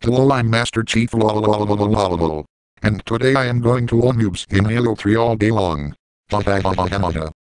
Hello, I'm Master Chief lololololololol, and today I am going to own noobs in Halo 3 all day long.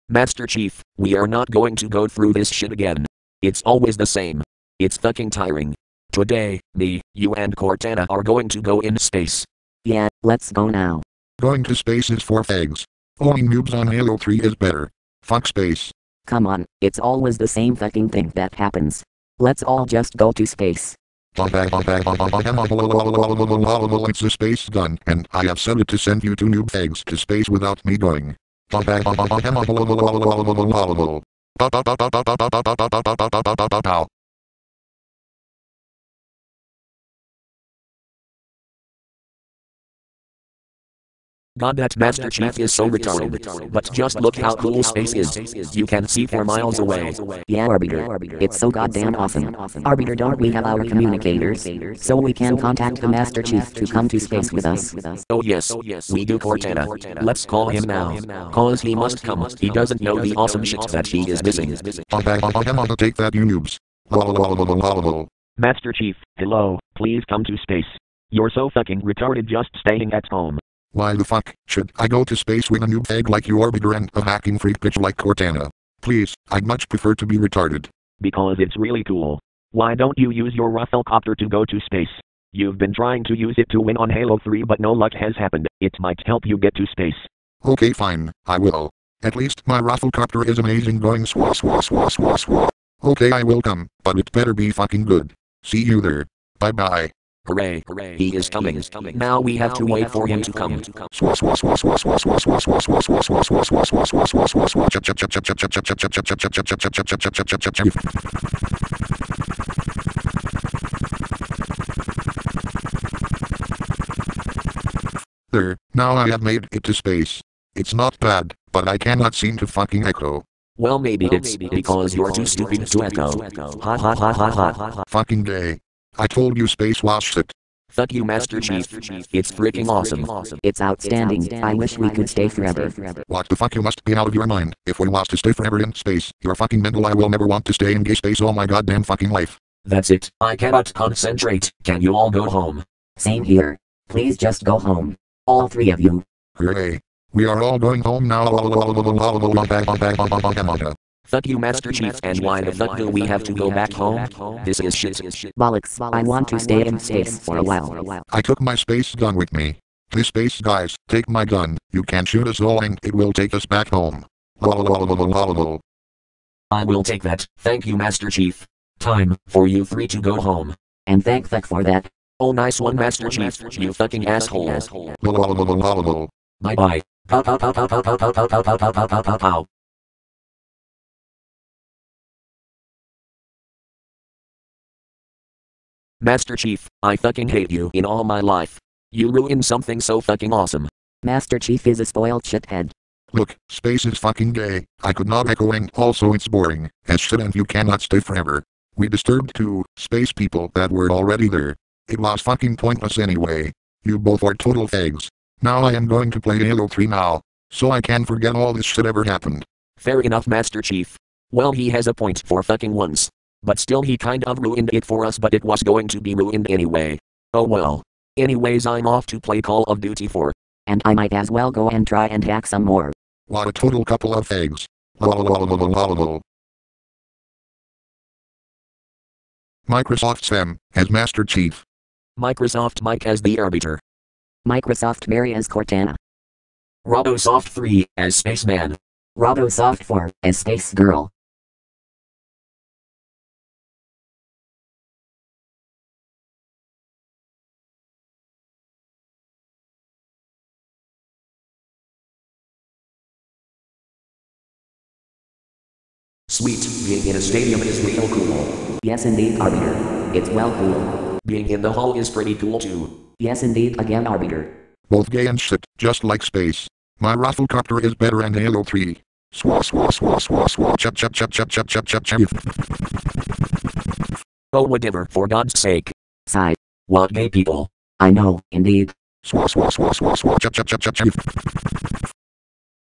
Master Chief, we are not going to go through this shit again. It's always the same. It's fucking tiring. Today, me, you and Cortana are going to go in space. Yeah, let's go now. Going to space is for fags. Owning noobs on Halo 3 is better. Fuck space. Come on, it's always the same fucking thing that happens. Let's all just go to space. It's a space gun, and I have set it to send you two noob fags to space without me going. God, that Master Chief is so retarded, but just look how cool space is. You can see for miles away. Yeah, Arbiter. It's so goddamn awesome. Arbiter, don't we have our communicators, so we can contact the Master Chief to come to space with us? Oh yes, we do, Cortana. Let's call him now, cause he must come. He doesn't know the awesome shit that he is missing. Take that, you noobs. Master Chief, hello, please come to space. You're so fucking retarded just staying at home. Why the fuck should I go to space with a noob egg like you, Arbiter, and a hacking freak bitch like Cortana? Please, I'd much prefer to be retarded. Because it's really cool. Why don't you use your Rafflecopter to go to space? You've been trying to use it to win on Halo 3 but no luck has happened. It might help you get to space. Okay fine, I will. At least my Rafflecopter is amazing going swa. Okay, I will come, but it better be fucking good. See you there. Bye bye. Hooray, he is coming. Now we have to wait for him to come. There, now I have made it to space. It's not bad, but I cannot seem to fucking echo. Well, maybe it's because you're too stupid to echo. Ha. Fucking day. I told you space was shit. Fuck you, Master Chief. It's freaking awesome. It's outstanding. I wish we could stay forever. What the fuck? You must be out of your mind. If we was to stay forever in space, you're fucking mental. I will never want to stay in gay space all my goddamn fucking life. That's it. I cannot concentrate. Can you all go home? Same here. Please just go home. All three of you. Hooray. We are all going home now. Fuck you, Master Chief, and why the fuck do we have to go back home? This is shit. Bollocks, I want to stay in space for a while. I took my space gun with me. Please, space guys, take my gun. You can shoot us all and it will take us back home. I will take that. Thank you, Master Chief. Time for you three to go home. And thank fuck for that. Oh, nice one, Master Chief, you fucking asshole. Bye-bye. Master Chief, I fucking hate you in all my life. You ruined something so fucking awesome. Master Chief is a spoiled shithead. Look, space is fucking gay. I could not echo and also it's boring as shit and you cannot stay forever. We disturbed two space people that were already there. It was fucking pointless anyway. You both are total fags. Now I am going to play Halo 3 now, so I can forget all this shit ever happened. Fair enough, Master Chief. Well, he has a point for fucking once. But still he kind of ruined it for us, but it was going to be ruined anyway. Oh well. Anyways, I'm off to play Call of Duty 4. And I might as well go and try and hack some more. What a total couple of fags. Microsoft Sam as Master Chief. Microsoft Mike as the Arbiter. Microsoft Mary as Cortana. RoboSoft 3 as Spaceman. RoboSoft 4 as Space Girl. Sweet, being in a stadium is real cool. Yes indeed, Arbiter. It's well cool. Being in the hall is pretty cool too. Yes indeed again, Arbiter. Both gay and shit, just like space. My Rafflecopter is better and Halo 3. Swa chup. Oh whatever, for God's sake. Sigh. What gay people. I know, indeed. Swa.